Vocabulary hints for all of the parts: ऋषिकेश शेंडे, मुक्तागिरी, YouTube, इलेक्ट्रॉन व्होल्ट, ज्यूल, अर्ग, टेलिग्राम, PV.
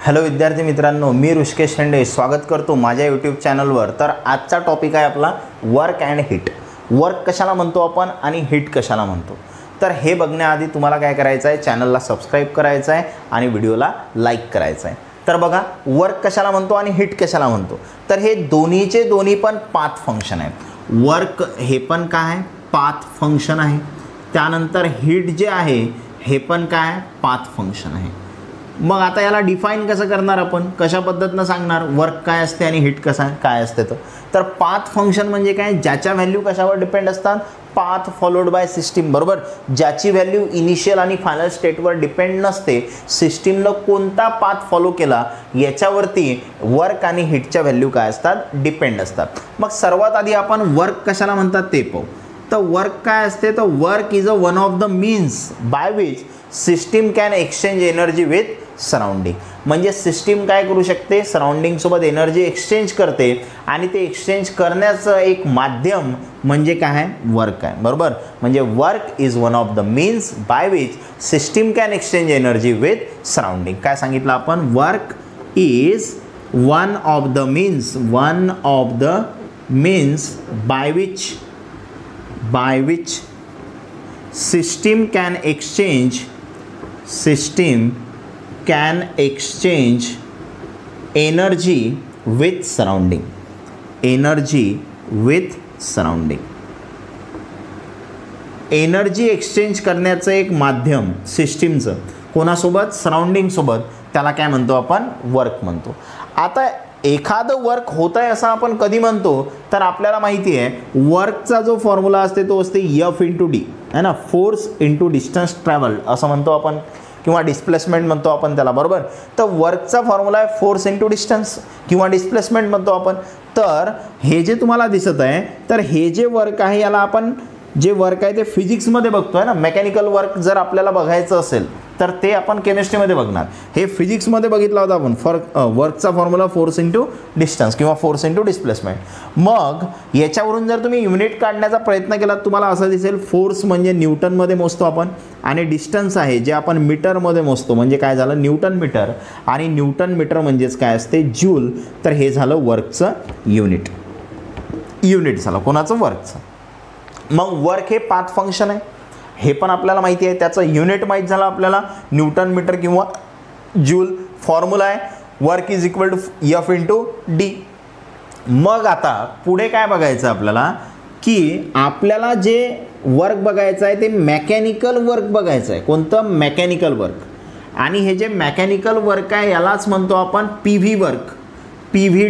Hello विद्यार्थी मित्रांनो, मी ऋषिकेश शेंडे स्वागत करतो माझ्या यूट्यूब चॅनलवर। तर आजचा टॉपिक आहे आपला वर्क अँड हिट। वर्क कशाला म्हणतो आपण आणि हिट कशाला म्हणतो, तर हे बघण्याआधी तुम्हाला काय करायचं आहे, चॅनलला सबस्क्राइब करायचं आहे आणि व्हिडिओला लाईक करायचं आहे। तर बघा, वर्क कशाला म्हणतो आणि हिट कशाला म्हणतो, तर हे दोन्हीचे दोन्ही पण पाथ फंक्शन आहेत। वर्क हे पण काय आहे, पाथ फंक्शन आहे। त्यानंतर हिट जे आहे हे पण काय आहे, पाथ फंक्शन आहे। मग आता याला डिफाइन कसं करणार आपण, कशा पद्धतीने सांगणार वर्क काय असते आणि हिट कसा काय असते। तर पाथ फंक्शन म्हणजे काय, ज्याच्या व्हॅल्यू कशावर डिपेंड असतात, पाथ फॉलोड बाय सिस्टीम। बरोबर, ज्याची व्हॅल्यू इनिशियल आणि फायनल स्टेटवर डिपेंड नसते, सिस्टीमला कोणता पाथ फॉलो केला याच्यावरती वर्क आणि हिटच्या व्हॅल्यू काय असतात, डिपेंड असतात। मग सर्वात आधी आपण वर्क कशाला म्हणतात ते पाहू। तर वर्क काय असते, तर work is a one of the means by which system can exchange energy with surrounding. म्हणजे सिस्टीम काय करू शकते, सराउंडिंगसोबत एनर्जी एक्सचेंज करते आणि ते एक्सचेंज करण्याचं एक माध्यम म्हणजे काय आहे, वर्क आहे। बरोबर, म्हणजे work is one of the means by which system can exchange energy with surrounding. काय सांगितलं आपण, work is one of the means, one of the means by which system can exchange energy with surrounding. Energy exchange करण्याचं एक माध्यम सिस्टीमचं कोणासोबत, सराउंडिंगसोबत, त्याला काय म्हणतो आपण, वर्क म्हणतो। आता एखादं वर्क होतं आहे असं आपण कधी म्हणतो, तर आपल्याला माहिती आहे वर्कचा जो फॉर्म्युला असते तो असते F×D आहे ना, फोर्स इंटू डिस्टन्स ट्रॅव्हल्ड असं म्हणतो आपण, किंवा डिस्प्लेसमेंट म्हणतो आपण त्याला। बरोबर, तर वर्कचा फॉर्म्युला आहे फोर्स इंटू डिस्टन्स किंवा डिस्प्लेसमेंट म्हणतो आपण। तर हे जे तुम्हाला दिसत आहे, तर हे जे वर्क आहे याला आपण, जे वर्क आहे ते फिजिक्समध्ये बघतो आहे ना। मेकॅनिकल वर्क जर आपल्याला बघायचं असेल तर ते आपण केमिस्ट्रीमध्ये बघणार, हे फिजिक्समध्ये बघितला होता आपण। वर्कचा फॉर्म्युला फोर्स इंटू डिस्टन्स किंवा फोर्स इंटू डिस्प्लेसमेंट। मग याच्यावरून जर तुम्ही युनिट काढण्याचा प्रयत्न केला, तुम्हाला असं दिसेल फोर्स म्हणजे न्यूटनमध्ये मोजतो आपण, आणि डिस्टन्स आहे जे आपण मीटरमध्ये मोजतो, म्हणजे काय झालं न्यूटन मीटर, आणि न्यूटन मीटर म्हणजेच काय असते, ज्यूल। तर हे झालं वर्कचं युनिट झालं कोणाचं, वर्कचं। मग वर्क हे पाथ फंक्शन आहे, हे पण आपल्याला माहिती आहे, त्याचं युनिट माहीत झालं आपल्याला, न्यूटन मीटर किंवा ज्यूल। फॉर्म्युला आहे work is equal to F×D। मग आता पुढे काय बघायचं आपल्याला, की आपल्याला जे वर्क बघायचं आहे ते मेकॅनिकल वर्क बघायचं आहे, कोणतं, मेकॅनिकल वर्क। आणि हे जे मेकॅनिकल वर्क आहे यालाच म्हणतो आपण PV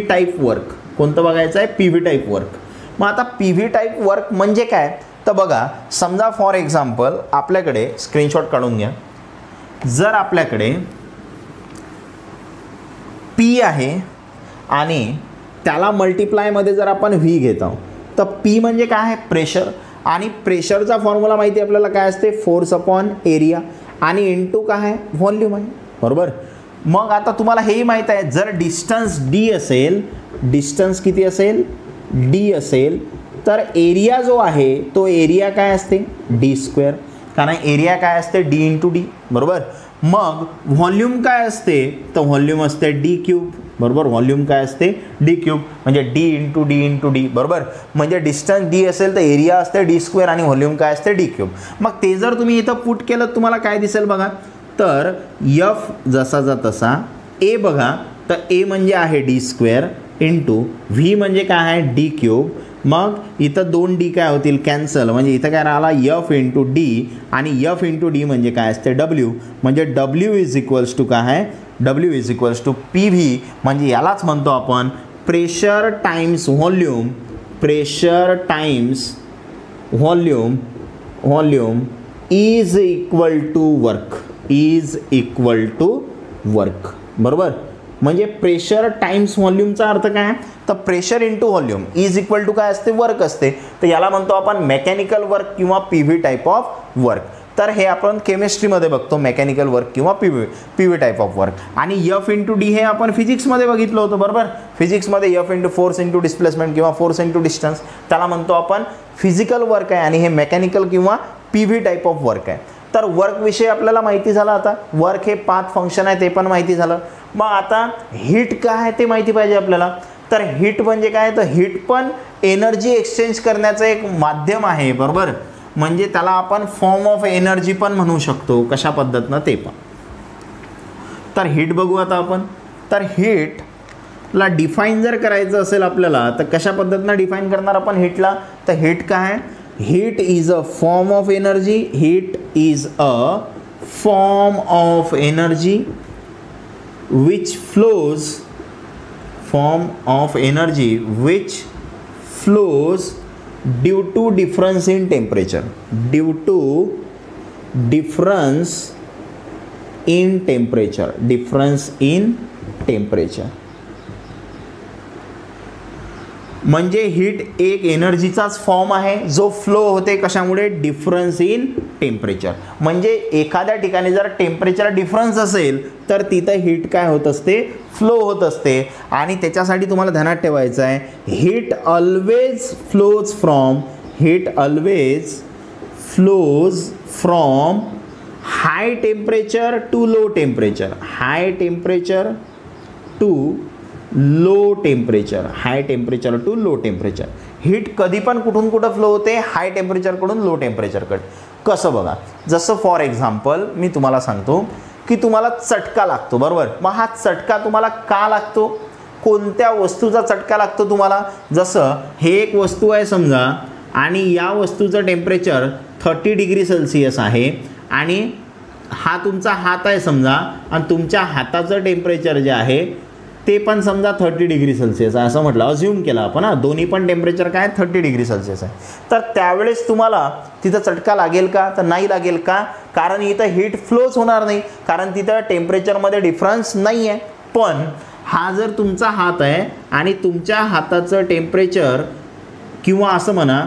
टाईप वर्क। कोणतं बघायचं आहे, PV टाईप वर्क। मग आता PV टाईप वर्क म्हणजे काय, तर बघा समजा फॉर एक्झाम्पल आपल्याकडे, स्क्रीनशॉट काढून घ्या, जर आपल्याकडे P आहे आणि त्याला मल्टिप्लायमध्ये जर आपण V घेत आहोत, तर P म्हणजे काय आहे, प्रेशर। आणि प्रेशरचा फॉर्म्युला माहिती आहे आपल्याला काय असते, फोर्स अपॉन एरिया, आणि इंटू काय आहे, व्हॉल्यूम आहे। बरोबर, मग आता तुम्हाला हेही माहीत आहे, जर डिस्टन्स D असेल, डिस्टन्स किती असेल, D असेल, तर एरिया जो आहे तो एरिया काय असते, D², कारण एरिया काय असते D×D। बरोबर, मग व्हॉल्यूम काय असते, तर व्हॉल्यूम असते D³। बरोबर, व्हॉल्यूम काय असते D³, म्हणजे D×D×D। बरोबर, म्हणजे डिस्टन्स D असेल तर एरिया असते D² आणि व्हॉल्यूम काय असते D³। मग ते जर तुम्ही इथं पुट केलं तुम्हाला काय दिसेल बघा, तर F जसाचा तसा, A बघा, तर A म्हणजे आहे D² इंटू V म्हणजे काय आहे D³। मग इथं 2D काय होतील, कॅन्सल, म्हणजे इथं काय राहिला F×D, आणि F×D म्हणजे काय असते W, म्हणजे W is equals to PV, म्हणजे यालाच म्हणतो आपण pressure times volume, pressure times volume, volume is equal to work. बरोबर, म्हणजे प्रेशर टाइम्स व्हॉल्यूमचा अर्थ काय आहे, तर pressure into volume is equal to काय असते, वर्क असते। तर याला म्हणतो आपण मेकॅनिकल वर्क किंवा PV टाईप ऑफ वर्क। तर हे आपण केमिस्ट्रीमध्ये बघतो, मेकॅनिकल वर्क किंवा PV टाईप ऑफ वर्क। आणि F×D हे आपण फिजिक्समध्ये बघितलं होतं। बरोबर, फिजिक्समध्ये F×फोर्स×डिस्प्लेसमेंट किंवा फोर्स×डिस्टन्स, त्याला म्हणतो आपण फिजिकल वर्क आहे, आणि हे मेकॅनिकल किंवा PV टाईप ऑफ वर्क आहे। तर वर्कविषयी आपल्याला माहिती झालं। आता वर्क हे पाथ फंक्शन आहे ते पण माहिती झालं। मग आता हीट काय आहे ते माहिती पाहिजे आपल्याला. तर हीट म्हणजे काय, तर हीट पण एनर्जी एक्सचेंज करण्याचं एक माध्यम आहे बरोबर. म्हणजे त्याला आपण फॉर्म ऑफ एनर्जी पण म्हणू शकतो. कशा पद्धतीने ते पण. तर हीट बघू आता आपण. तर हीटला डिफाइन जर करायचं असेल आपल्याला तर कशा पद्धतीने डिफाइन करणार आपण हीटला. तर हीट काय आहे, heat is a form of energy. Heat is a form of energy which flows, form of energy which flows due to difference in temperature, due to difference in temperature, difference in temperature. म्हणजे heat एक एनर्जीचाच form आहे जो flow होते कशामुळे, difference in temperature. म्हणजे एखाद्या ठिकाणी जर टेम्परेचर डिफरन्स असेल तर तिथे हीट काय होत असते, फ्लो होत असते. आणि त्याच्यासाठी तुम्हाला ध्यानात ठेवायचं आहे heat always flows from, heat always flows from high temperature to low temperature, high temperature to low temperature, high temperature to low temperature. Heat कधी पण कुठून कुठं फ्लो होते, हाय टेम्परेचरकडून लो टेम्परेचरकडे. कसं बघा, जसं फॉर एक्झाम्पल मी तुम्हाला सांगतो की तुम्हाला चटका लागतो बरोबर. मग हा चटका तुम्हाला का लागतो, कोणत्या वस्तूचा चटका लागतो तुम्हाला. जसं हे एक वस्तू आहे समजा आणि या वस्तूचं टेम्परेचर 30 डिग्री सेल्सिअस आहे आणि हा तुमचा हात आहे समजा आणि तुमच्या हाताचं टेम्परेचर जे आहे ते पण समजा 30 डिग्री सेल्सिअस आहे असं म्हटलं, अज्यूम केला आपण हां. दोन्ही पण टेम्परेचर काय 30 डिग्री सेल्सिअस आहे. तर त्यावेळेस तुम्हाला तिथं चटका लागेल का, तर नाही लागेल का, कारण इथं हीट फ्लोच होणार नाही, कारण तिथं टेम्परेचरमध्ये डिफरन्स नाही आहे. पण हा जर तुमचा हात आहे आणि तुमच्या हाताचं टेम्परेचर किंवा असं म्हणा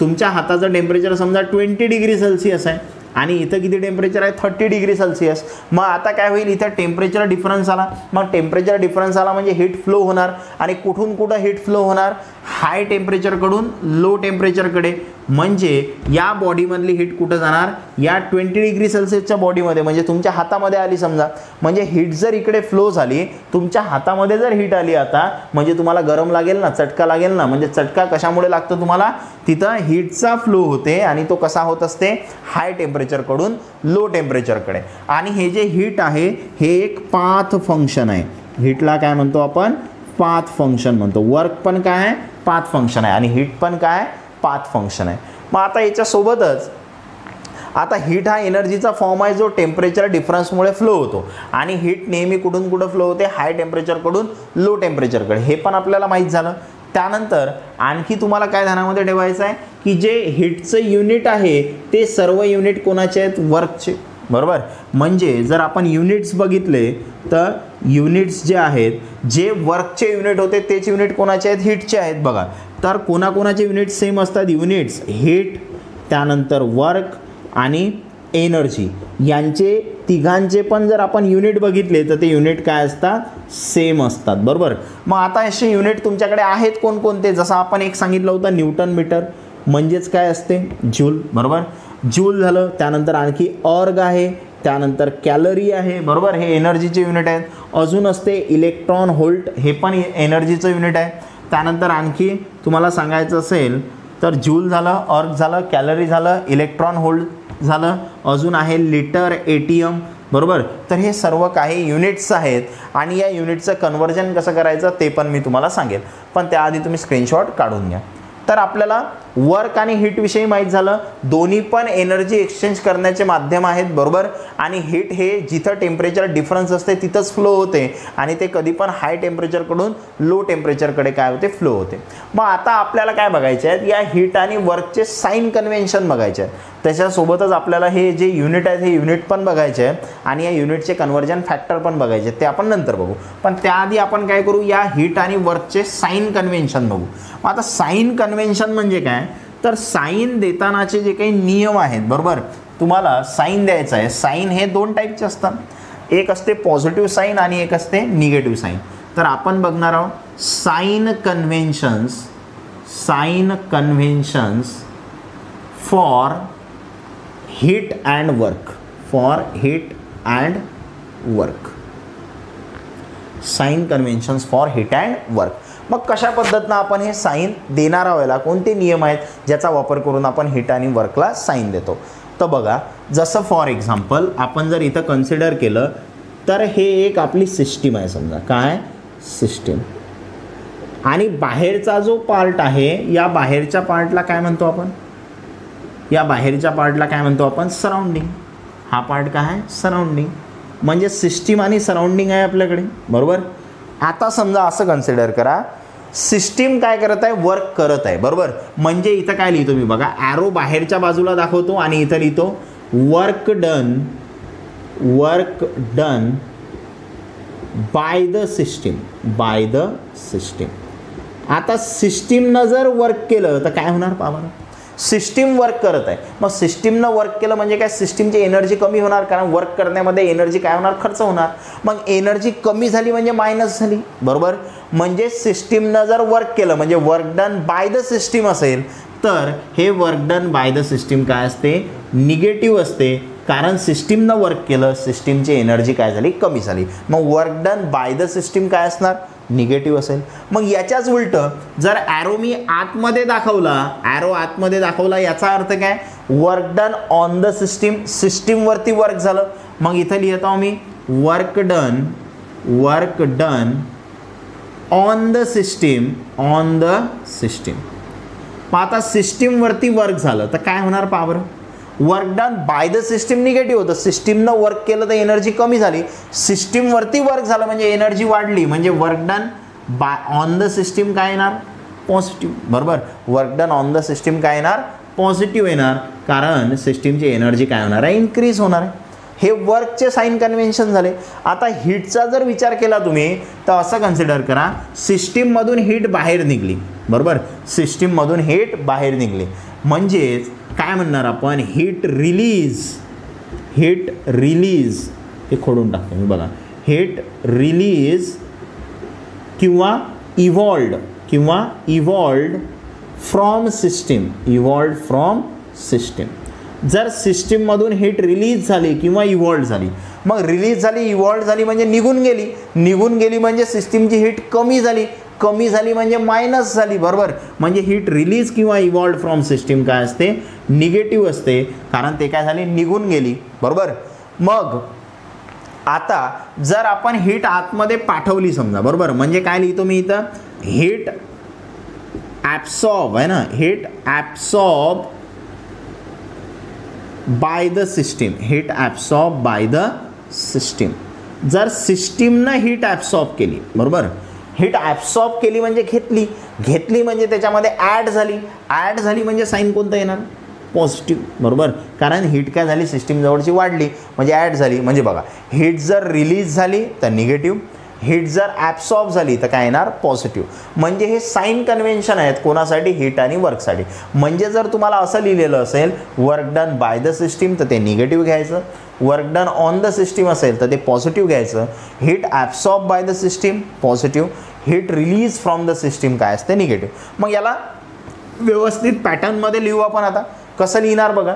तुमच्या हाताचं टेम्परेचर समजा 20 डिग्री सेल्सिअस आहे आणि इथं किती टेम्परेचर आहे 30 डिग्री सेल्सिअस. मग आता काय होईल, इथं टेम्परेचर डिफरन्स आला. मग टेम्परेचर डिफरन्स आला म्हणजे हीट फ्लो होणार. आणि कुठून कुठं हीट फ्लो होणार, हाय टेम्परेचरकडून लो टेम्परेचरकडे. म्हणजे या बॉडीमधली हीट कुठं जाणार, या 20 डिग्री सेल्सिअसच्या बॉडीमध्ये म्हणजे तुमच्या हातामध्ये आली समजा. म्हणजे हीट जर इकडे फ्लो झाली, तुमच्या हातामध्ये जर हीट आली आता म्हणजे तुम्हाला गरम लागेल ना, चटका लागेल ना. म्हणजे चटका कशामुळे लागतो तुम्हाला, तिथं हीटचा फ्लो होते आणि तो कसा होत असते, हाय टेम्परेचरकडून लो टेम्परेचरकडे. आणि हे जे हीट आहे हे एक पाथ फंक्शन आहे. हीटला काय म्हणतो आपण, पाथ फंक्शन म्हणतो. वर्क पण काय आहे, पाथ फंक्शन आहे आणि हीट पण काय आहे, पाथ फंक्शन आहे. मग आता याच्यासोबतच आता हीट हा एनर्जीचा फॉर्म आहे जो टेम्परेचर डिफरन्समुळे फ्लो होतो. आणि हीट नेहमी कुठून कुठं फ्लो होते, हाय टेम्परेचरकडून लो टेम्परेचरकडे. हे पण आपल्याला माहीत झालं. त्यानंतर आणखी तुम्हाला काय ध्यानामध्ये ठेवायचं आहे की जे हीटचं युनिट आहे ते सर्व युनिट कोणाचे आहेत, वर्कचे बरोबर. म्हणजे जर आपण युनिट्स बघितले तर युनिट्स जे आहेत, जे वर्कचे युनिट होते तेच युनिट कोणाचे आहेत, हीटचे आहेत बघा. तर कोणाकोणाचे युनिट्स सेम असतात, युनिट्स हीट त्यानंतर वर्क आणि एनर्जी यांचे तिघांचे पण जर आपण युनिट बघितले तर ते युनिट काय असतात, सेम असतात बरोबर. मग आता असे युनिट तुमच्याकडे आहेत कोणकोणते, जसं आपण एक सांगितलं होतं न्यूटन मीटर म्हणजेच काय असते, ज्यूल बरोबर, ज्यूल झालं. त्यानंतर आणखी अर्ग आहे, त्यानंतर कॅलरी आहे बरोबर, हे एनर्जीचे युनिट आहेत. अजून असते इलेक्ट्रॉन व्होल्ट, हे पण एनर्जीचं युनिट आहे. त्यानंतर आणखी तुम्हाला सांगायचं असेल तर ज्यूल झालं, अर्ग झालं, कॅलरी झालं, इलेक्ट्रॉन व्होल्ट झालं, अजून आहे लिटर, एटीएम बरोबर. तर हे सर्व काही युनिट्स आहेत आणि या युनिटचं कन्वर्जन कसं करायचं ते पण मी तुम्हाला सांगेल, पण त्याआधी तुम्ही स्क्रीनशॉट काढून घ्या. तर आपल्याला वर्क आणि हीटविषयी माहीत झालं. दोन्ही पण एनर्जी एक्सचेंज करण्याचे माध्यम आहेत बरोबर. आणि हीट हे जिथं टेम्परेचर डिफरन्स असते तिथंच फ्लो होते आणि ते कधी पण हाय टेम्परेचरकडून लो टेम्परेचरकडे काय होते, फ्लो होते. मग आता आपल्याला काय बघायचे आहेत, या हीट आणि वर्कचे साइन कन्व्हेन्शन बघायचे आहेत. त्याच्यासोबतच आपल्याला हे जे युनिट आहेत हे युनिट पण बघायचे आहेत आणि या युनिटचे कन्वर्जन फॅक्टर पण बघायचे आहेत. ते आपण नंतर बघू, पण त्याआधी आपण काय करू, या हीट आणि वर्कचे साइन कन्व्हेन्शन बघू. मग आता साइन कन्व्हेन्शन म्हणजे काय, तर साइन देतानाचे जे काही नियम आहेत बरोबर. तुम्हाला साइन द्यायचं आहे. साइन हे दोन टाईपचे असतात, एक असते पॉझिटिव्ह साइन आणि एक असते निगेटिव्ह साइन. तर आपण बघणार आहोत sign conventions, sign conventions for heat and work, for heat and work. Sign conventions for heat and work. मग कशा पद्धतीने आपण हे साइन देणार आहोत, कोणते नियम आहेत ज्याचा वापर करून आपण हिट आणि वर्कला साइन देतो. तर बघा, जसं फॉर एक्झाम्पल आपण जर इथं कन्सिडर केलं तर हे एक आपली सिस्टीम आहे. समजा काय सिस्टीम, आणि बाहेरचा जो पार्ट आहे या बाहेरच्या पार्टला काय म्हणतो आपण, या बाहेरच्या पार्टला काय म्हणतो आपण सराउंडिंग. हा पार्ट काय आहे सराउंडिंग, म्हणजे सिस्टीम आणि सराउंडिंग आहे आपल्याकडे, बरोबर. आता समजा असं कन्सिडर करा, सिस्टीम काय करत आहे वर्क करत आहे, बरोबर. म्हणजे इथं काय लिहितो मी बघा, ॲरो बाहेरच्या बाजूला दाखवतो आणि इथं लिहितो work done, work done by the system, by the system. आता सिस्टीमनं जर वर्क केलं तर काय होणार पाहा, सिस्टीम वर्क करत आहे. मग सिस्टीमनं वर्क केलं म्हणजे काय, सिस्टीमची एनर्जी कमी होणार, कारण वर्क करण्यामध्ये एनर्जी काय होणार खर्च होणार. मग एनर्जी कमी झाली म्हणजे मायनस झाली, बरोबर. म्हणजे सिस्टीमनं जर वर्क केलं म्हणजे work done by the system असेल तर हे work done by the system काय असते निगेटिव्ह असते, कारण सिस्टीमनं वर्क केलं सिस्टीमची एनर्जी काय झाली कमी झाली. मग work done by the system काय असणार निगेटिव्ह असेल. मग याच्याच उलटं जर ॲरो मी आतमध्ये दाखवला, ॲरो आतमध्ये दाखवला याचा अर्थ काय work done on the system, सिस्टीमवरती वर्क झालं. मग इथं लिहित आहो मी work done, work done on the system, on the system. मग आता सिस्टीमवरती वर्क झालं तर काय होणार power, work done by the system negative होतं, सिस्टीमनं वर्क केलं तर एनर्जी कमी झाली, सिस्टीमवरती वर्क झालं म्हणजे एनर्जी वाढली. म्हणजे work done by on the system काय येणार पॉझिटिव्ह, बरोबर. Work done on the system काय येणार पॉझिटिव्ह येणार, कारण सिस्टीमची एनर्जी काय होणार आहे इन्क्रीज होणार आहे. हे वर्कचे साइन कन्व्हेन्शन झाले. आता हीटचा जर विचार केला तुम्ही तर असं कन्सिडर करा, सिस्टीममधून हीट बाहेर निघली, बरोबर. सिस्टीममधून हीट बाहेर निघली म्हणजेच काय म्हणणार आपण हीट रिलीज, हीट रिलीज. हे खोडून टाकतो मी बघा, हीट रिलीज किंवा इव्हॉल्ड, किंवा evolved from system, evolved from system. जर सिस्टीममधून हीट रिलीज झाली किंवा इव्हॉल्ड झाली, मग रिलीज झाली इव्हॉल्ड झाली म्हणजे निघून गेली, निघून गेली म्हणजे सिस्टीमची हीट कमी झाली, कमी झाली म्हणजे मायनस झाली, बरोबर. म्हणजे हीट रिलीज किंवा इव्हॉल्ड फ्रॉम सिस्टीम काय असते निगेटिव्ह असते, कारण ते काय झाले निघून गेली, बरोबर. मग आता जर आपण हीट आतमध्ये पाठवली समजा, बरोबर, म्हणजे काय लिहितो मी इथं हीट ॲब्सॉर्ब आहे ना, heat absorb by the system, heat absorb by the system. जर सिस्टीमनं हीट ॲब्सॉर्ब केली, बरोबर, हीट ॲब्सॉर्ब केली म्हणजे घेतली, घेतली म्हणजे त्याच्यामध्ये ॲड झाली, ॲड झाली म्हणजे साईन कोणता येणार पॉझिटिव्ह, बरोबर, कारण हीट काय झाली सिस्टीमजवळची वाढली म्हणजे ॲड झाली. म्हणजे बघा हीट जर रिलीज झाली तर निगेटिव्ह, हीट जर ॲब्सॉर्ब झाली तर काय येणार पॉझिटिव्ह. म्हणजे हे साईन कन्व्हेन्शन आहेत कोणासाठी हीट आणि वर्कसाठी. म्हणजे जर तुम्हाला असं लिहिलेलं असेल work done by the system तर ते निगेटिव्ह घ्यायचं, work done on the system असेल तर ते पॉझिटिव्ह घ्यायचं, heat absorb by the system positive, heat release from the system काय असते निगेटिव्ह. मग याला व्यवस्थित पॅटर्नमध्ये लिहू आपण. आता कसं लिहिणार बघा,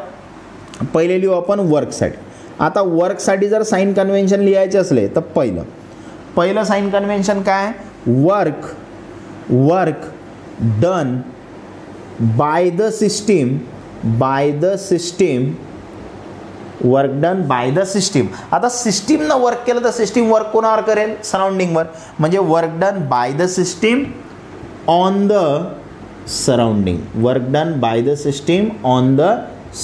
पहिले लिहू आपण वर्कसाठी. आता वर्कसाठी जर साईन कन्व्हेन्शन लिहायचे असले तर पहिलं पहिलं साइन कन्व्हेन्शन काय आहे work, work done by the system, by the system, work done by the system. आता सिस्टीमनं वर्क केलं तर सिस्टीम वर्क कोणावर करेल सराउंडिंगवर, म्हणजे work done by the system on the surrounding, work done by the system on the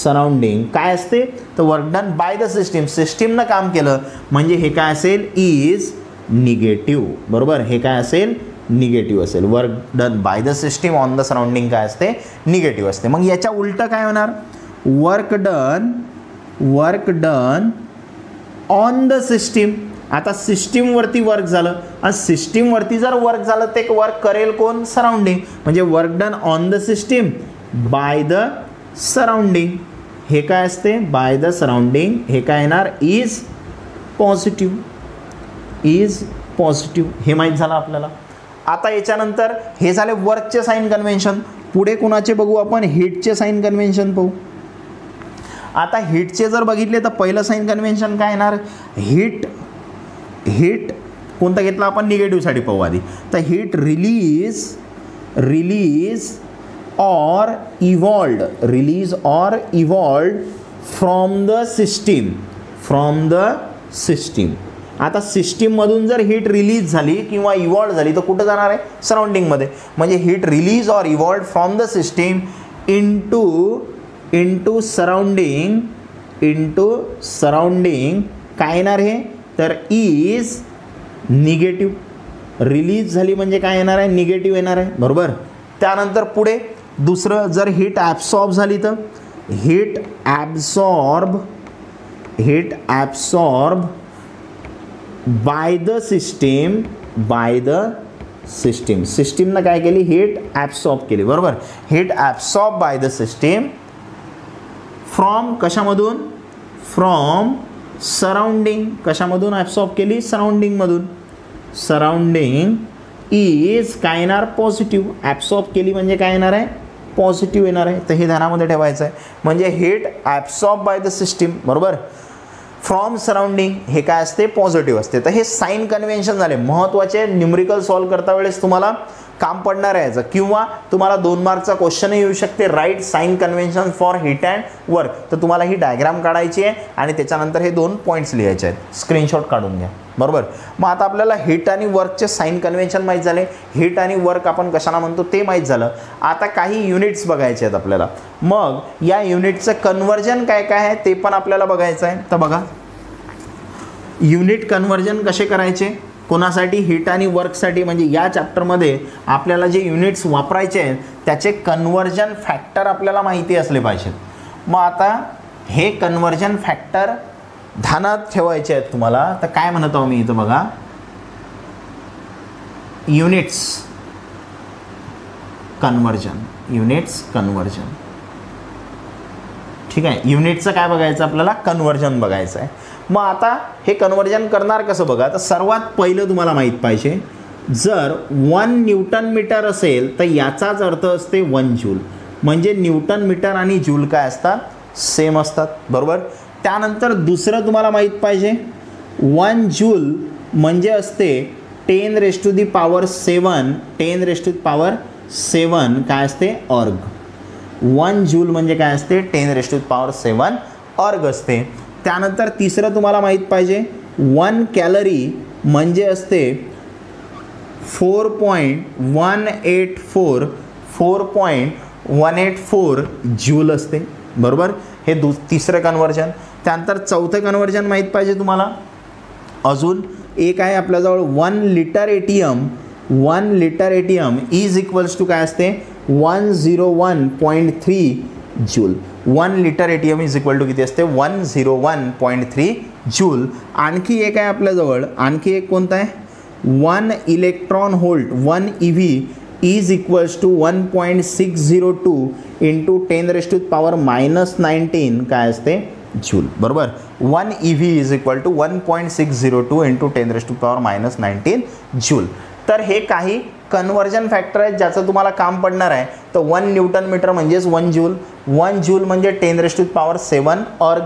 surrounding काय असते तर work done by the system. सिस्टीमनं काम केलं म्हणजे हे काय असेल इज निगेटिव्ह, बरोबर, हे काय असेल निगेटिव्ह असेल. Work done by the system on the surrounding काय असते निगेटिव्ह असते. मग याच्या उलटं काय होणार work done, work done on the system. आता सिस्टीमवरती वर्क झालं आणि सिस्टीमवरती जर वर्क झालं ते वर्क करेल कोण सराउंडिंग, म्हणजे work done on the system by the surrounding हे काय असते बाय द सराउंडिंग हे काय येणार इज पॉझिटिव्ह, इज पॉझिटिव्ह. हे माहीत झालं आपल्याला. आता याच्यानंतर हे झाले वर्कचे साईन कन्व्हेन्शन. पुढे कुणाचे बघू आपण हीटचे साईन कन्व्हेन्शन पाहू. आता हीटचे जर बघितले तर पहिलं साईन कन्व्हेन्शन काय येणार हीट, हीट कोणता घेतला आपण निगेटिव्हसाठी पाहू आधी. तर हीट रिलीज और इव्हॉल्व्ड फ्रॉम द सिस्टीम. आता सिस्टीममधून जर हीट रिलीज झाली किंवा इव्हॉल्व झाली तर कुठं जाणार आहे? सराउंडिंगमध्ये. म्हणजे heat release or evolve from the system into surrounding काय येणार आहे? तर इज निगेटिव्ह. रिलीज झाली म्हणजे काय येणार आहे? निगेटिव्ह येणार आहे, बरोबर. त्यानंतर पुढे दुसरं, जर हीट ॲब्सॉर्ब झाली तर heat absorb by the system. सिस्टीमनं काय केली? हीट ॲब्सॉर्ब केली, बरोबर. Heat absorb by the system from surrounding. कशामधून ॲब्सॉर्ब केली? सराउंडिंग इज काय येणार? पॉझिटिव्ह. ॲब्सॉर्ब केली म्हणजे काय येणार आहे? पॉझिटिव्ह येणार आहे. तर हे ध्यानामध्ये ठेवायचं आहे. म्हणजे heat absorb by the system, बरोबर, फ्रॉम सराउंडिंग, हे काय असते? पॉझिटिव्ह असते. तर हे साइन कन्व्हेन्शन झाले. महत्त्वाचे न्यूमरिकल सॉल्व करता वेळेस तुम्हाला काम पडणार आहे याचं, किंवा तुम्हाला 2 मार्कचा क्वेश्चनही येऊ शकते. Right sign convention for heat and work. तर तुम्हाला ही डायग्राम काढायची आहे आणि त्याच्यानंतर हे 2 पॉईंट्स लिहायचे आहेत. स्क्रीनशॉट काढून घ्या, बरोबर. मग आता आपल्याला हीट आणि वर्कचे साइन कन्व्हेन्शन माहीत झाले. हीट आणि वर्क आपण कशाला म्हणतो ते माहीत झालं. आता काही युनिट्स बघायचे आहेत आपल्याला. मग या युनिटचं कन्वर्जन काय काय आहे ते पण आपल्याला बघायचं आहे. तर बघा, युनिट कन्वर्जन कसे करायचे कोणासाठी? हीट आणि वर्कसाठी. म्हणजे या चॅप्टरमध्ये आपल्याला जे युनिट्स वापरायचे आहेत त्याचे कन्वर्जन फॅक्टर आपल्याला माहिती असले पाहिजेत. मग आता हे कन्वर्जन फॅक्टर ध्यानात ठेवायचे आहेत तुम्हाला. तर काय म्हणत आहो मी इथं बघा, युनिट्स कन्वर्जन. ठीक आहे, युनिटचं काय बघायचं आपल्याला? कन्वर्जन बघायचं आहे. मग आता हे कन्वर्जन करणार कसं बघा. तर सर्वात पहिलं तुम्हाला माहीत पाहिजे, जर 1 न्यूटन मीटर असेल तर याचाच अर्थ असते 1 जूल. म्हणजे न्यूटन मीटर आणि जूल काय असतात? सेम असतात, बरोबर. त्यानंतर दुसरं तुम्हाला माहीत पाहिजे, 1 जूल म्हणजे असते 10 raise to the power 7. 10 raise to the power 7 काय असते? अर्ग. 1 जूल म्हणजे काय असते? 10 रेज टू दी पॉवर 7 अर्ग असते. त्यानंतर तिसरं तुम्हाला माहीत पाहिजे, 1 कॅलरी म्हणजे असते 4.184 ज्यूल असते, बरोबर. हे तिसरं कन्वर्जन. त्यानंतर चौथं कन्वर्जन माहीत पाहिजे तुम्हाला. अजून एक आहे आपल्याजवळ, 1 litre atm. 1 litre ATM is equals to काय असते? 101.3 ज्यूल. 1 litre ATM is equal to किती असते? 101.3 ज्यूल. आणखी एक आहे आपल्याजवळ, आणखी एक कोणता आहे? 1 इलेक्ट्रॉन व्होल्ट. 1 EV is equals to 1.602 into 10 raise to the power -19 काय असते? जूल, बरोबर. 1 EV is equal to 1.602 into 10 raise to the power -19 ज्यूल. तर हे काही कन्वर्जन फॅक्टर आहेत ज्याचं तुम्हाला काम पडणार आहे. तर 1 न्यूटन मीटर म्हणजेच 1 जूल. 1 जूल म्हणजे 10 रेज टू द पॉवर 7 अर्ग.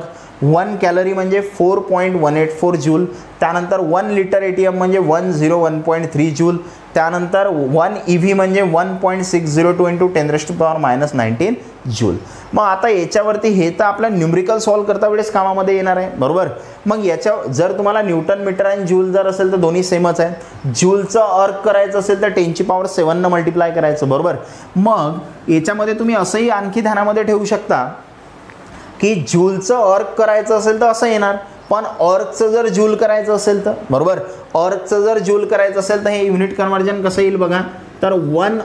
1 कॅलरी म्हणजे 4.184 ज्यूल. त्यानंतर 1 लिटर एटीएम म्हणजे 101.3 ज्यूल. त्यानंतर 1 EV म्हणजे 1.602 into 10 raise to the power -19 ज्यूल. मग आता याच्यावरती हे तर आपल्या न्यूमरिकल सॉल्व करता वेळेस कामामध्ये येणार आहे, बरोबर. मग याच्या जर तुम्हाला न्यूटन मीटर आणि ज्यूल जर असेल तर दोन्ही सेमच आहे. ज्यूलचं अर्क करायचं असेल तर 10 ची पॉवर 7 मल्टिप्लाय करायचं, बरोबर. मग याच्यामध्ये तुम्ही असंही आणखी ध्यानामध्ये ठेवू शकता की ज्यूलचं अर्क करायचं असेल तर असं येणार, पण अर्कचं जर ज्यूल करायचं असेल तर, बरोबर, अर्कचं जर ज्यूल करायचं असेल तर हे युनिट कन्वर्जन कसं येईल बघा. तर 1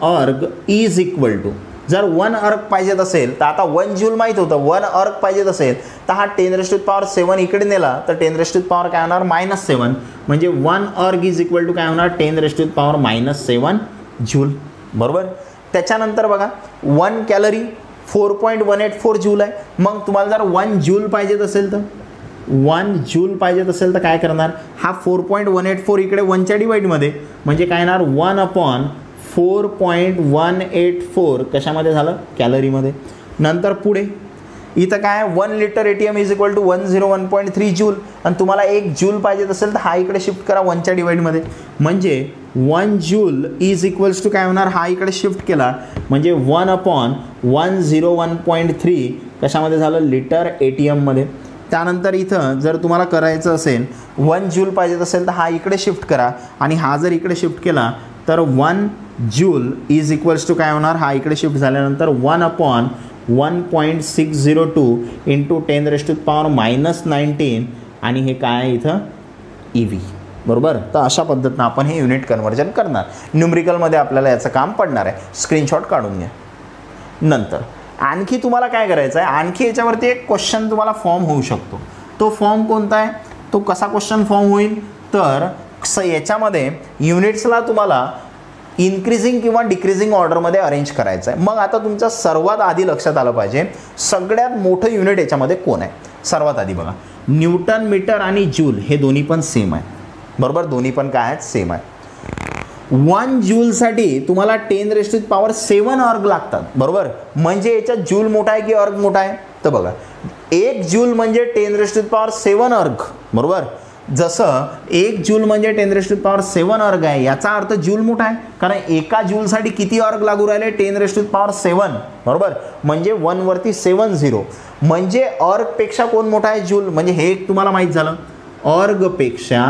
अर्ग इज इक्वल टू, जर 1 अर्ग पाहिजेत असेल तर, आता 1 ज्यूल माहीत होतं, 1 अर्ग पाहिजेत असेल तर हा 10 रेज टू द पॉवर 7 इकडे नेला तर 10 रेज टू द पॉवर काय होणार? -7. म्हणजे 1 अर्ग इज इक्वल टू काय होणार? 10 raise to the power -7 ज्यूल, बरोबर. त्याच्यानंतर बघा, 1 कॅलरी 4.184 ज्यूल आहे. मग तुम्हाला जर 1 ज्यूल पाहिजेत असेल तर, 1 ज्यूल पाहिजेत असेल तर काय करणार? हा 4.184 इकडे 1च्या डिवाईडमध्ये, म्हणजे काय येणार? 1/4.184 कशामध्ये झालं? कॅलरीमध्ये. नंतर पुढे इथं काय 1 litre ATM is equal to 101.3 joule आणि तुम्हाला 1 जूल पाहिजे असेल तर हा इकडे शिफ्ट करा 1 च्या डिवाइड मध्ये म्हणजे 1 जूल इज इक्वल्स टू काय होणार हा इकडे शिफ्ट केला म्हणजे 1/101.3 कशामध्ये झालं लिटर एटीएम मध्ये। त्यानंतर इथं जर तुम्हाला करायचं असेल 1 जूल पाहिजे असेल तर हा इकडे शिफ्ट करा आणि हा जर इकडे शिफ्ट केला तर 1 जूल इज इक्वल्स टू काय होणार हा इकडे शिफ्ट झाल्यानंतर 1/1.602 × 10⁻¹⁹ आणि हे काय इथं ईव्ही बरोबर। तर अशा पद्धतीने आपण हे युनिट कन्वर्जन करणार, न्यूमेरिकल मध्ये आपल्याला याचं काम पडणार आहे। स्क्रीनशॉट काढून घ्या। नंतर आणखी तुम्हाला काय करायचं आहे, आणखी याच्यावरती एक क्वेश्चन तुम्हाला फॉर्म होऊ शकतो। तो फॉर्म कोणता आहे, तो कसा क्वेश्चन फॉर्म होईल तर याच्यामध्ये युनिट्सला तुम्हाला इन्क्रीजिंग किंवा डिक्रीजिंग ऑर्डरमध्ये अरेंज करायचं आहे। मग आता तुमचा सर्वात आधी लक्षात आलं पाहिजे सगळ्यात मोठं युनिट याच्यामध्ये कोण आहे। सर्वात आधी बघा न्यूटन मीटर आणि जूल हे दोन्ही पण सेम आहे बरोबर, दोन्ही पण काय आहेत सेम आहे। 1 जूलसाठी तुम्हाला 10⁻⁷ अर्ग लागतात बरोबर, म्हणजे याच्यात जूल मोठा आहे की अर्ग मोठा आहे तर बघा 1 जूल म्हणजे 10⁻⁷ अर्ग बरोबर। जसं 1 जूल म्हणजे 10⁻⁷ अर्ग आहे याचा अर्थ जूल मोठा आहे, कारण 1 जूलसाठी किती अर्ग लागू राहिले 10⁻⁷ बरोबर, म्हणजे 1/7 0 म्हणजे अर्गपेक्षा कोण मोठा आहे जूल, म्हणजे हे एक तुम्हाला माहीत झालं अर्गपेक्षा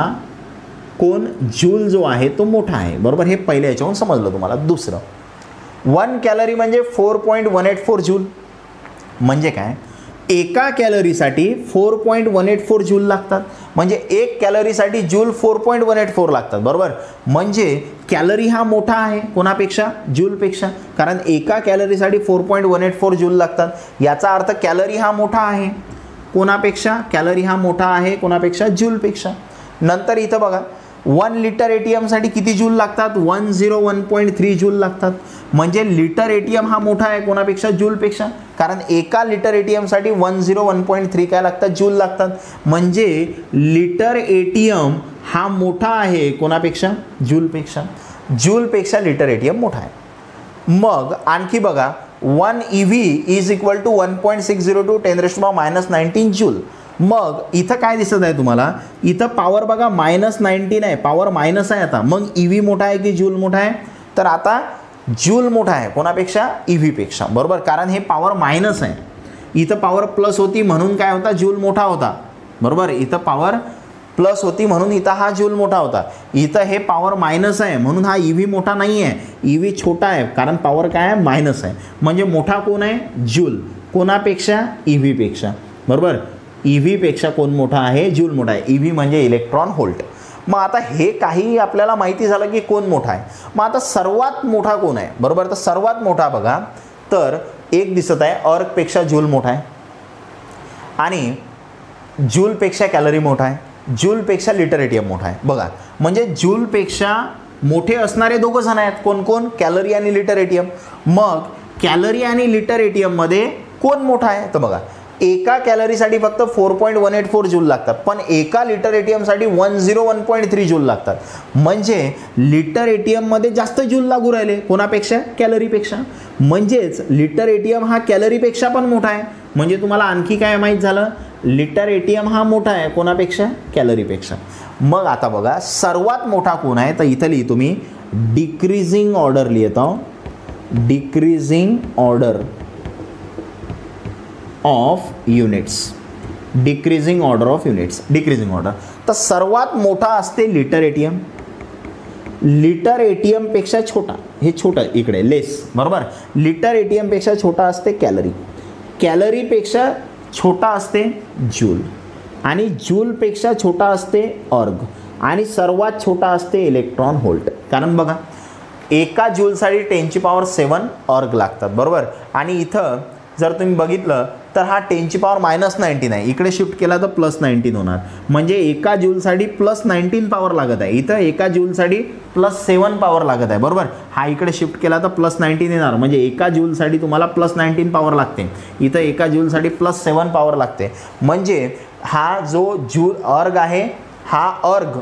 कोण जूल जो आहे तो मोठा आहे बरोबर, हे पहिले याच्यावरून समजलं तुम्हाला। दुसरं 1 कॅलरी म्हणजे 4.184 जूल म्हणजे काय 1 कॅलरीसाठी 4.184 जूल लागतात, म्हणजे 1 कॅलरीसाठी जूल 4.184 लागतात बरोबर, म्हणजे कॅलरी हा मोठा आहे कोणापेक्षा जूलपेक्षा, कारण 1 कॅलरीसाठी 4.184 जूल लागतात याचा अर्थ कॅलरी हा मोठा आहे कोणापेक्षा, कॅलरी हा मोठा आहे कोणापेक्षा जूलपेक्षा। नंतर इथं बघा 1 लिटर एटीएमसाठी किती जूल लागतात 101.3 जूल लागतात, म्हणजे लिटर एटीएम हा मोठा आहे कोणापेक्षा जूलपेक्षा, कारण 1 लिटर एटीएमसाठी 101.3 काय लागतात जूल लागतात, म्हणजे लिटर एटीएम हा मोठा आहे कोणापेक्षा जूलपेक्षा, जूलपेक्षा लिटर एटीएम मोठा आहे। मग आणखी बघा 1 EV = 1.602 × 10⁻¹⁹ जूल मग इथं काय दिसत आहे तुम्हाला, इथं पावर बघा -19 आहे, पावर मायनस आहे आता, मग ईव्ही मोठा आहे की जूल मोठा आहे तर आता जूल मोठा आहे कोणापेक्षा ईव्हीपेक्षा बरोबर, कारण हे पावर मायनस आहे, इथं पावर प्लस होती म्हणून काय होता जूल मोठा होता बरोबर, इथं पावर प्लस होती म्हणून इथं हा जूल मोठा होता, इथं हे पावर मायनस आहे म्हणून हा ईव्ही मोठा नाही आहे ईव्ही छोटा आहे कारण पावर काय आहे मायनस आहे, म्हणजे मोठा कोण आहे जूल कोणापेक्षा ईव्हीपेक्षा बरोबर, ईव्हीपेक्षा कोण मोठा आहे जूल मोठा आहे, ईव्ही म्हणजे इलेक्ट्रॉन व्होल्ट। मग आता हे काही आपल्याला माहिती झालं की कोण मोठा आहे, मग आता सर्वात मोठा कोण आहे बरोबर, तर सर्वात मोठा बघा तर एक दिसत आहे अर्कपेक्षा जूल मोठा आहे आणि जूलपेक्षा कॅलरी मोठा आहे जूलपेक्षा लिटर एटीएम मोठा आहे बघा, म्हणजे जूलपेक्षा मोठे असणारे दोघं जण आहेत कोण कोण कॅलरी आणि लिटर एटीएम, मग कॅलरी आणि लिटर एटीएममध्ये कोण मोठा आहे तर बघा 1 कॅलरीसाठी फक्त 4.184 जूल लागतात पण 1 लिटर एटीएमसाठी 101.3 जूल लागतात, म्हणजे लिटर एटीएममध्ये जास्त जूल लागू राहिले कोणापेक्षा कॅलरीपेक्षा, म्हणजेच लिटर एटीएम हा कॅलरीपेक्षा पण मोठा आहे, म्हणजे तुम्हाला आणखी काय माहीत झालं लिटर एटीएम हा मोठा आहे कोणापेक्षा कॅलरीपेक्षा। मग आता बघा सर्वात मोठा कोण आहे तर इथं लिहितो मी डिक्रीजिंग ऑर्डर लिहित आहो decreasing order of units decreasing order of units decreasing order, तर सर्वात मोठा असते लिटर एटीएम, लिटर एटीएमपेक्षा छोटा हे छोटं इकडे लेस बरोबर, लिटर एटीएमपेक्षा छोटा असते कॅलरी, कॅलरीपेक्षा छोटा असते जूल आणि जूलपेक्षा छोटा असते अर्ग आणि सर्वात छोटा असते इलेक्ट्रॉन व्होल्ट, कारण बघा 1 जूलसाठी 10⁻⁷ अर्ग लागतात बरोबर, आणि इथं जर तुम्ही बघितलं तर हा 10⁻−19 आहे इकडे शिफ्ट केला तर +19 होणार, म्हणजे 1 जूलसाठी +19 पॉवर लागत आहे, इथं 1 जूलसाठी +7 पॉवर लागत आहे बरोबर, हा इकडे शिफ्ट केला तर +19 येणार म्हणजे 1 जूलसाठी तुम्हाला +19 पॉवर लागते, इथं 1 जूलसाठी +7 पॉवर लागते, म्हणजे हा जो जूल अर्ग आहे हा अर्ग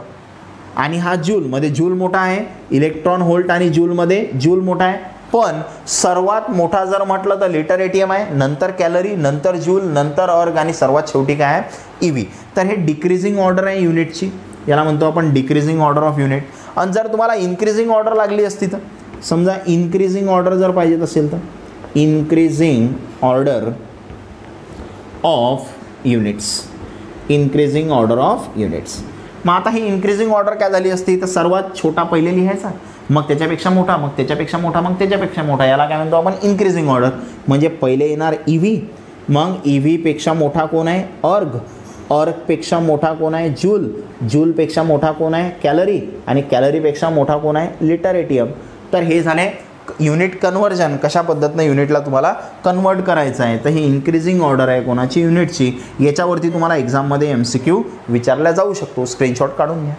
आणि हा जूलमध्ये जूल मोठा आहे इलेक्ट्रॉन व्होल्ट आणि जूलमध्ये जूल मोठा आहे पण सर्वात मोठा जर म्हटलं तर लिटर एटीएम आहे, नंतर कॅलरी, नंतर जूल, नंतर अर्ग आणि सर्वात शेवटी काय आहे ईव्ही। तर हे डिक्रीजिंग ऑर्डर आहे युनिटची, याला म्हणतो आपण डिक्रीजिंग ऑर्डर ऑफ युनिट। आणि जर तुम्हाला इन्क्रीजिंग ऑर्डर लागली असती तर समजा इन्क्रीजिंग ऑर्डर जर पाहिजेत असेल तर increasing order of units, increasing order of units. मग आता ही इन्क्रीजिंग ऑर्डर काय झाली असती तर सर्वात छोटा पहिले लिहायचा, मग त्याच्यापेक्षा मोठा, मग त्याच्यापेक्षा मोठा, मग त्याच्यापेक्षा मोठा, याला काय म्हणतो आपण इन्क्रीजिंग ऑर्डर। म्हणजे पहिले येणार ईव्ही, मग ईव्हीपेक्षा मोठा कोण आहे अर्ग, अर्गपेक्षा मोठा कोण आहे जूल, जूलपेक्षा मोठा कोण आहे कॅलरी आणि कॅलरीपेक्षा मोठा कोण आहे लिटर एटीएम। तर हे झाले युनिट कन्वर्जन, कशा पद्धतीनं युनिटला तुम्हाला कन्वर्ट करायचं आहे। तर ही इन्क्रीजिंग ऑर्डर आहे कोणाची युनिटची, याच्यावरती तुम्हाला एक्झाममध्ये MCQ विचारला जाऊ शकतो। स्क्रीनशॉट काढून घ्या।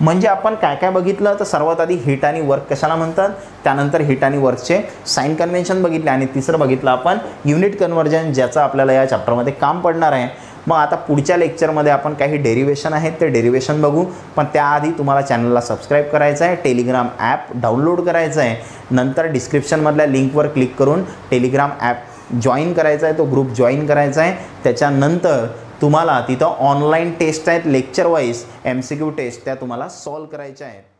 म्हणजे आपण काय काय बघितलं तर सर्वात आधी हिट आणि वर्क कशाला म्हणतात, त्यानंतर हिट आणि वर्कचे साइन कन्व्हेन्शन बघितले आणि तिसरं बघितलं आपण युनिट कन्वर्जन, ज्याचं आपल्याला या चॅप्टरमध्ये काम पडणार आहे। मग आता पुढच्या लेक्चरमध्ये आपण काही डेरिव्हेशन आहेत ते डेरिव्हेशन बघू, पण त्याआधी तुम्हाला चॅनलला सबस्क्राईब करायचं आहे, टेलिग्राम ॲप डाउनलोड करायचं आहे, नंतर डिस्क्रिप्शनमधल्या लिंकवर क्लिक करून टेलिग्राम ॲप जॉईन करायचा आहे, तो ग्रुप जॉईन करायचा आहे। त्याच्यानंतर तुम्हाला तिथं ऑनलाईन टेस्ट आहेत लेक्चर वाईज MCQ टेस्ट, त्या तुम्हाला सॉल्व करायच्या आहेत।